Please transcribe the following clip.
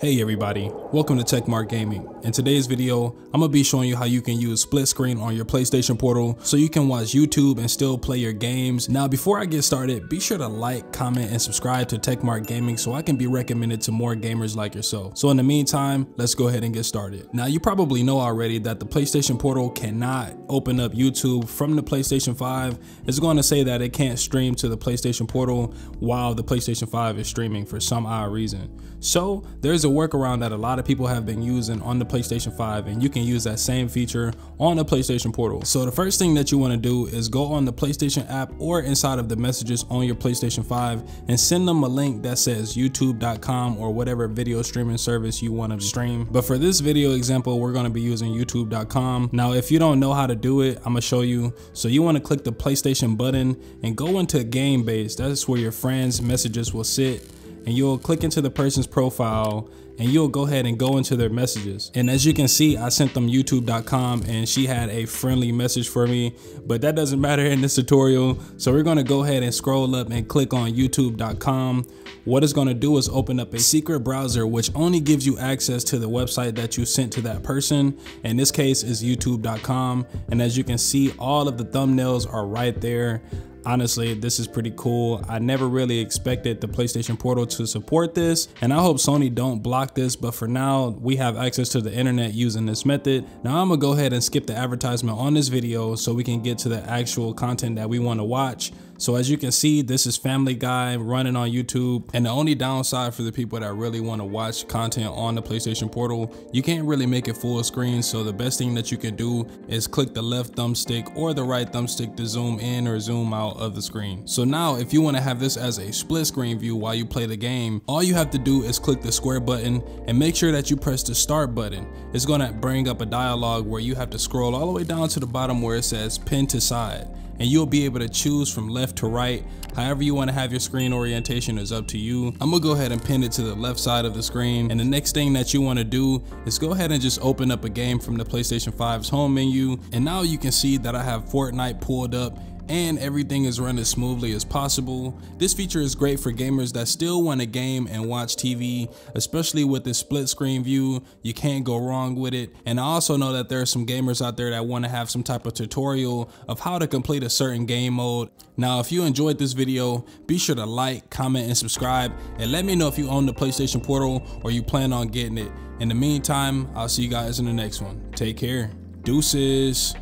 Hey everybody, welcome to TechMark Gaming. In today's video, I'm gonna be showing you how you can use split screen on your PlayStation Portal so you can watch YouTube and still play your games. Now before I get started, be sure to like, comment, and subscribe to TechMark Gaming so I can be recommended to more gamers like yourself. So in the meantime, let's go ahead and get started. Now you probably know already that the PlayStation Portal cannot open up YouTube from the PlayStation 5. It's gonna say that it can't stream to the PlayStation Portal while the PlayStation 5 is streaming for some odd reason. So there's a workaround that a lot of people have been using on the PlayStation 5, and you can use that same feature on the PlayStation Portal. So the first thing that you want to do is go on the PlayStation app or inside of the messages on your PlayStation 5 and send them a link that says youtube.com or whatever video streaming service you want to stream. But for this video example, we're going to be using youtube.com. Now if you don't know how to do it, I'm going to show you. So you want to click the PlayStation button and go into game base. That's where your friends' messages will sit. And you'll click into the person's profile and you'll go ahead and go into their messages. And as you can see, I sent them youtube.com and she had a friendly message for me, but that doesn't matter in this tutorial. So we're gonna go ahead and scroll up and click on youtube.com. What it's gonna do is open up a secret browser, which only gives you access to the website that you sent to that person. In this case is youtube.com. And as you can see, all of the thumbnails are right there. Honestly, this is pretty cool. I never really expected the PlayStation Portal to support this, and I hope Sony don't block this, but for now, we have access to the internet using this method. Now I'm gonna go ahead and skip the advertisement on this video so we can get to the actual content that we wanna watch. So as you can see, this is Family Guy running on YouTube. And the only downside for the people that really want to watch content on the PlayStation Portal, you can't really make it full screen. So the best thing that you can do is click the left thumbstick or the right thumbstick to zoom in or zoom out of the screen. So now if you want to have this as a split screen view while you play the game, all you have to do is click the square button and make sure that you press the start button. It's going to bring up a dialogue where you have to scroll all the way down to the bottom where it says pin to side. And you'll be able to choose from left to right. However you want to have your screen orientation is up to you. I'm gonna go ahead and pin it to the left side of the screen. And the next thing that you want to do is go ahead and just open up a game from the PlayStation 5's home menu. And now you can see that I have Fortnite pulled up and everything is run as smoothly as possible. This feature is great for gamers that still want to game and watch TV, especially with this split screen view. You can't go wrong with it. And I also know that there are some gamers out there that want to have some type of tutorial of how to complete a certain game mode. Now, if you enjoyed this video, be sure to like, comment, and subscribe, and let me know if you own the PlayStation Portal or you plan on getting it. In the meantime, I'll see you guys in the next one. Take care. Deuces.